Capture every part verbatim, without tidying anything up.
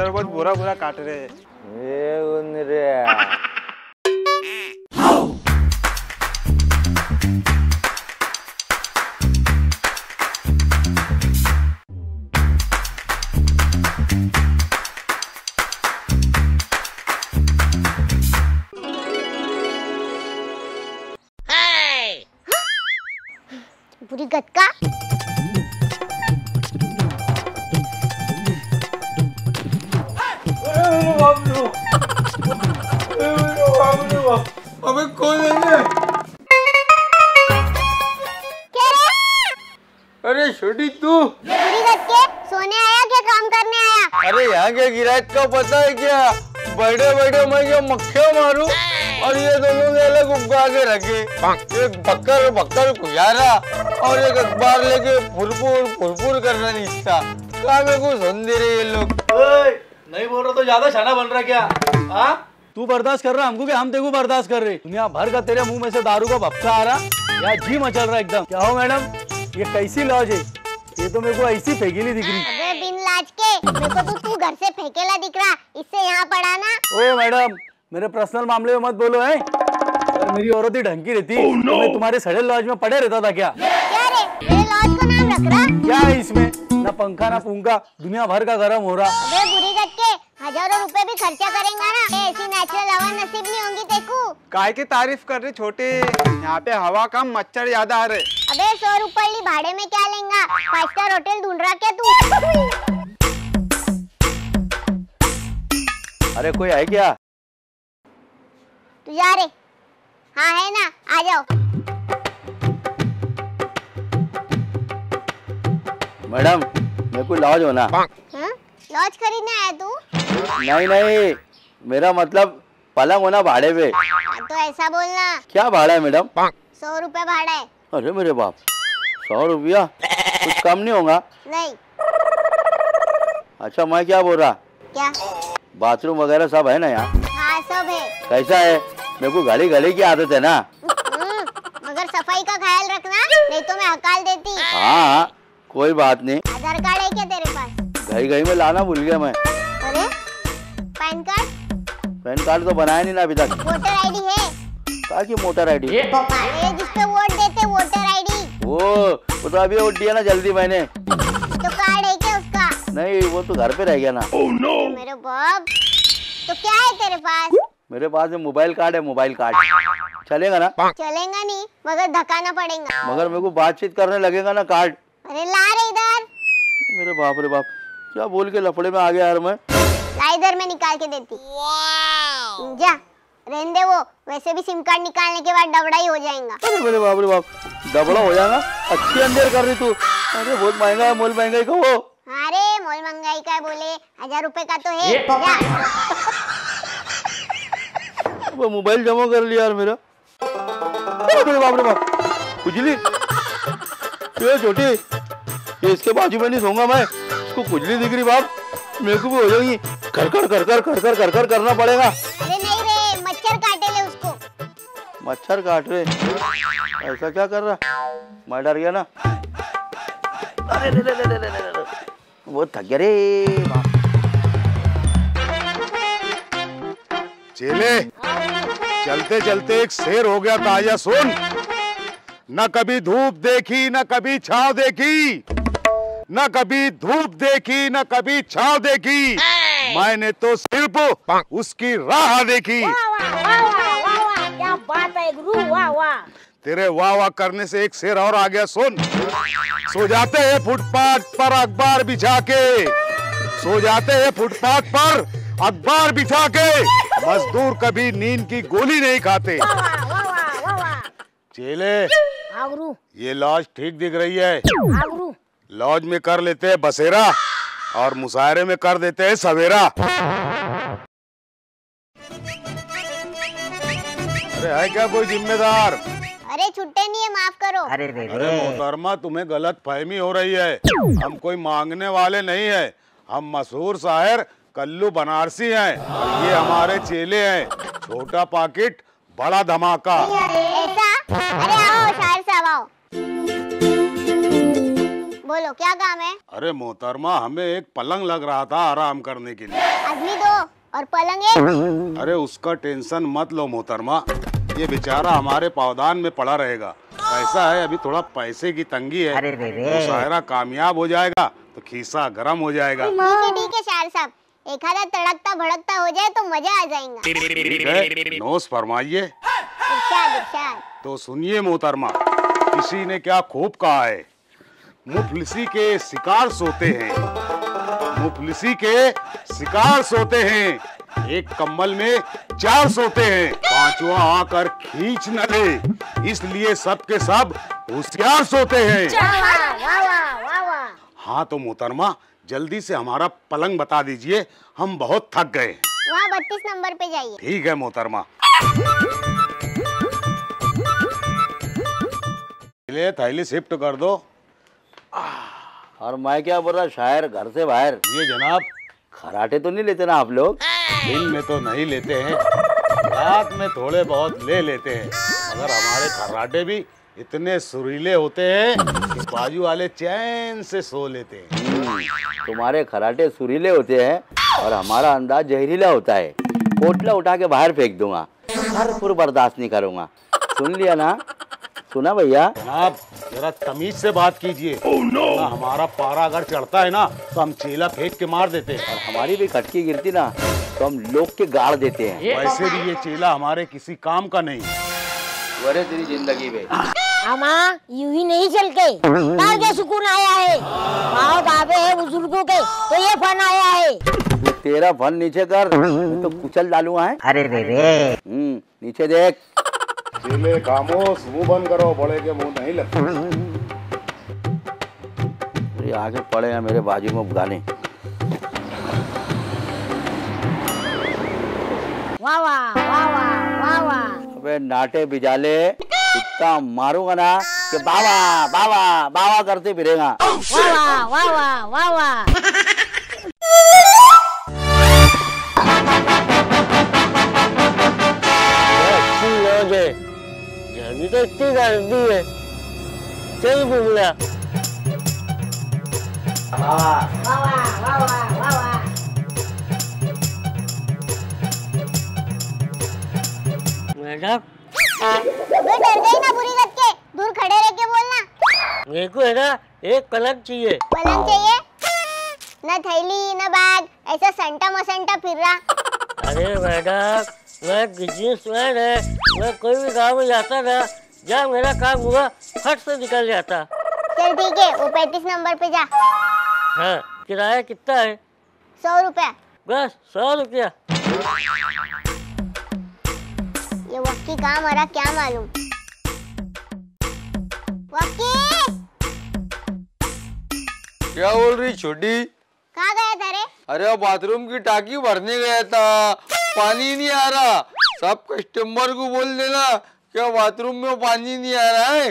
मच्छर बहुत बुरा बुरा काट रहे हैं। बुरी गटका अबे कौन है? अरे छोटी तू बुरी गटके सोने आया क्या काम करने आया? अरे यहाँ के गिराज का पता है क्या? बैठे बैठे मैं ये मक्खियाँ मारू और ये दोनों ने अलग उगा के रखे। एक बक्कर बक्कर गुजारा और एक अखबार लेके फुरफुर फुरफुर करना निश्चा काम है कुछ दे रहे ये लोग। नहीं बोल रहा तो ज्यादा शाना बन रहा क्या? हाँ तू बर्दाश्त कर रहा हमको कि हम तेको बर्दाश्त कर रहे? दुनिया भर का तेरे मुंह में से दारू का भपसा आ रहा या जी मचल रहा एकदम। क्या हो मैडम ये कैसी लॉज है? ये तो मेरे को ऐसी फेंकेली दिख रही। अबे बिन लाज के मेरे को तो तू घर से फेंकेला दिख रहा इससे यहाँ पड़ा ना। ओ मैडम मेरे पर्सनल मामले में मत बोलो है। अगर मेरी औरत ही ढंग की रहती oh, no. तो मैं तुम्हारे सड़े लॉज में पड़े रहता था क्या? क्या रे मेरे लॉज को नाम रख रहा? क्या है इसमें ना पंखा ना फूंका दुनिया भर का गर्म हो रहा। अबे बुरी गट के हजारों रुपए भी खर्चा करेंगा ना ऐसी नेचुरल हवा नसीब नहीं होगी तेको। काय की तारीफ कर रहे छोटे यहाँ पे हवा कम मच्छर ज्यादा आ रहे। अबे सौ रूपये भाड़े में क्या लेगा? फाइव स्टार होटल ढूंढ रहा क्या तू? अरे कोई है क्या? जा रे हाँ है ना आ जाओ। मैडम मेरे को लॉज होना। लॉज खरीदना है तू? नहीं नहीं मेरा मतलब पलंग होना भाड़े पे। तो ऐसा बोलना। क्या भाड़ा है मैडम? सौ रुपए भाड़ा है। अरे मेरे बाप सौ रुपया कुछ कम नहीं होगा? नहीं। अच्छा मैं क्या बोल रहा? क्या? बाथरूम वगैरह सब है ना यहाँ? हाँ सब है। कैसा है? मेरे को गाली गाली की आदत है ना। मगर सफाई का ख्याल रखना नहीं तो मैं हकाल देती। हाँ कोई बात नहीं। आधार कार्ड है क्या तेरे पास? गई गई में लाना भूल गया मैं। अरे पैन कार्ड? पैन कार्ड तो बनाया नहीं ना अभी तक। वोटर आईडी है? कहा की मोटर आईडी? जिसपे वोट देते वोटर आईडी। वो वो तो अभी वोट दिया ना जल्दी मैंने। तो कार्ड है क्या उसका? नहीं वो तो घर पे रह गया ना। मेरे बाप तो क्या है तेरे पास? मेरे पास मोबाइल कार्ड है। मोबाइल कार्ड चलेगा ना? चलेगा नहीं मगर धकाना पड़ेगा। मगर मेरे को बातचीत करने लगेगा ना कार्ड। अरे ला रे इधर। मेरे बाप रे बाप क्या बोल के लफड़े में आ गया यार मैं। ला इधर मैं निकाल के देती। वाव जा रहने दे वो वैसे भी सिम कार्ड निकालने के बाद डबड़ा ही हो जाएगा। अरे मेरे बाप रे बाप डबड़ा हो जाएगा? अच्छी अंदर कर रही तू। अरे बहुत महंगा है मोल महंगाई का वो। अरे मोल महंगाई का बोले हजार रूपए का तो है। मोबाइल जमा कर लिया यार मेरा। बाप रे बाप खुजली ये छोटी ये इसके बाजू में नहीं सोऊंगा मैं। इसको खुजली दिख रही बाप मेरे को भी हो जाएगी। कर कर कर कर कर कर कर कर करना पड़ेगा। अरे नहीं रे मच्छर काटे ले उसको। मच्छर काट रहे ऐसा क्या कर रहा? मैं डर गया ना। अरे रे रे रे रे रे वो थक गया रे बाप। चले चलते चलते एक शेर हो गया ताजा। सुन न कभी धूप देखी न कभी छाव देखी न कभी धूप देखी न कभी छाव देखी मैंने तो सिर्फ उसकी राह देखी। क्या बात है गुरु वाह वाह। तेरे वाह वाह करने से एक शेर और आ गया। सुन सो जाते हैं फुटपाथ पर अखबार बिछा के। सो जाते हैं फुटपाथ पर अखबार बिछा के मजदूर कभी नींद की गोली नहीं खाते। चेले ये लॉज ठीक दिख रही है। लॉज में कर लेते हैं बसेरा और मुशायरे में कर देते हैं सवेरा। अरे है क्या कोई जिम्मेदार? अरे छुट्टे नहीं है माफ करो। अरे अरे मोहतरमा तुम्हें गलत फहमी हो रही है। हम कोई मांगने वाले नहीं है। हम मशहूर शायर कल्लू बनारसी हैं। ये हमारे चेले हैं। छोटा पाकिट बड़ा धमाका। ऐसा? अरे आओ शायर साहब आओ। बोलो बोलो क्या काम है? अरे मोहतरमा, हमें एक पलंग लग रहा था आराम करने के लिए। आदमी दो और पलंग एक। अरे उसका टेंशन मत लो मोहतरमा, ये बेचारा हमारे पावदान में पड़ा रहेगा। ऐसा है अभी थोड़ा पैसे की तंगी है। अरे रे रे। शायरा कामयाब हो जाएगा तो खीसा गर्म हो जाएगा। ठीक है शायर साहब, एक आधा तड़कता भड़कता हो जाए तो मजा आ जाएगा। नोस फरमाइए। तो सुनिए मोहतरमा, किसी ने क्या खूब कहा है, मुफलिसी के शिकार सोते हैं, मुफलिसी के शिकार सोते हैं, एक कम्बल में चार सोते हैं, पांचवा आकर खींच न ले, इसलिए सबके सब होशियार सोते हैं। हाँ तो मोहतरमा, जल्दी से हमारा पलंग बता दीजिए, हम बहुत थक गए। वहाँ बत्तीस नंबर पे जाइए। ठीक है मोहतरमा। ले थैली शिफ्ट कर दो। और मैं क्या बोल रहा, शायर घर से बाहर। ये जनाब खराटे तो नहीं लेते ना आप लोग? दिन में तो नहीं लेते हैं, रात में थोड़े बहुत ले लेते हैं, मगर हमारे खराटे भी इतने सुरीले होते हैं कि बाजू वाले चैन से सो लेते हैं। तुम्हारे खराटे सुरीले होते हैं और हमारा अंदाज जहरीला होता है। कोटला उठा के बाहर फेंक दूंगा, भरपूर बर्दाश्त नहीं करूंगा। सुन लिया ना? सुना भैया? जनाब जरा तमीज से बात कीजिए। oh, no. हमारा पारा अगर चढ़ता है ना तो हम चीला फेंक के मार देते हैं, और हमारी भी कटकी गिरती ना तो हम लोग के गाड़ देते हैं। वैसे भी ये चीला हमारे किसी काम का नहीं है तेरी जिंदगी में। यूं ही नहीं चल गए, सुकून आया है, भाव दावे है बुजुर्गों के तो ये फन आया है। तेरा फन नीचे कर, तो कुचल डालूंगा है। अरे रे रे, नीचे देख। चीले खामोश, मुँह बंद करो, बड़े के मुँह नहीं लगते। ये आगे पड़े हैं मेरे बाजू में गाने। वाह वाह वाह वाह वाह। अबे नाटे बिजाले, इतना मारूंगा ना कि बाबा बाबा बाबा करते फिरेगा। वाह वाह वाह वाह वाह वाह। गर्मी तो इतनी गर्मी है, चल घूमना। मैडम मैं डर गई ना, बुरी गत के दूर खड़े रह के बोलना। मेरे को है ना एक पलंग चाहिए। पलंग चाहिए? ना थैली ना बैग, ऐसा संटा मसंटा फिर रहा। अरे मैडम मैं बिजनेसमैन है, मैं कोई भी गांव में जाता ना, जहाँ मेरा काम हुआ फट से निकल जाता। चल ठीक है, वो पैंतीस नंबर पे जा। हाँ, किराया कितना है? सौ रुपया। बस सौ रुपया? ये वक्की काम हरा क्या मालूम। वक्की क्या बोल रही छोटी? कहाँ गया था रे? अरे बाथरूम की टाकी भरने गया था, पानी नहीं आ रहा। सब कस्टमर को बोल देना क्या बाथरूम में पानी नहीं आ रहा है।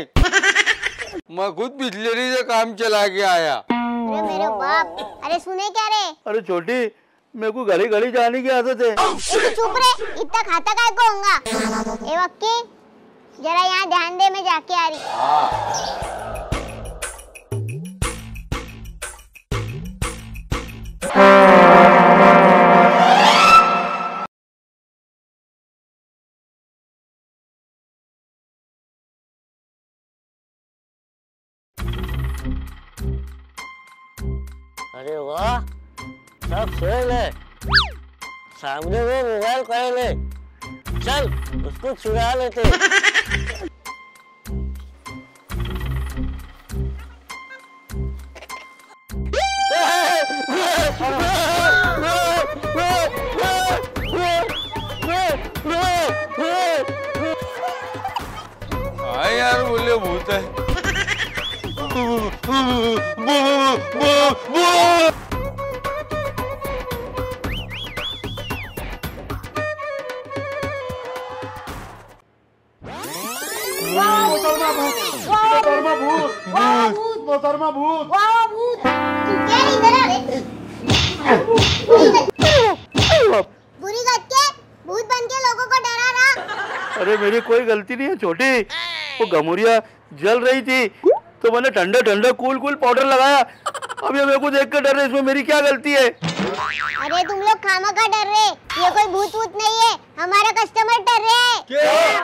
मैं खुद बिजलेरी से काम चला के आया। अरे मेरे बाप, अरे सुने क्या रे? अरे छोटी, मेरे को गली गली जाने की आदत है। चुप रे, इतना खाता काय को होगा। ए वक्की, जरा यहाँ ध्यान दे, मैं जाके आ रही। हाँ। अरे वाह, सब फेल है। सामने में मोबाइल कॉयल है, चल उसको चुरा लेते। हाँ यार, बोले भूत है। मोहतरमा भूत, वाह भूत, तू क्या इधर आ रे? बुरी गत के भूत बनके लोगों को डरा रहा। अरे मेरी कोई गलती नहीं है छोटी, वो गमुरिया जल रही थी, तो मैंने ठंडा ठंडा कूल कूल पाउडर लगाया। अब ये मेरे को देख कर डर रहे, इसमें मेरी क्या गलती है? अरे तुम लोग खामा का डर रहे, ये कोई भूत भूत नहीं है, हमारा कस्टमर डर रहे है।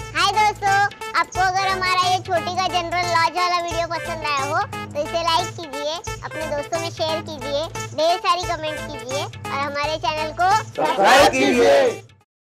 हाय दोस्तों, आपको अगर हमारा ये छोटी का जनरल लॉज वाला वीडियो पसंद आया हो तो इसे लाइक कीजिए, अपने दोस्तों में शेयर कीजिए, ढेर सारी कमेंट कीजिए और हमारे चैनल को सब्सक्राइब कीजिए।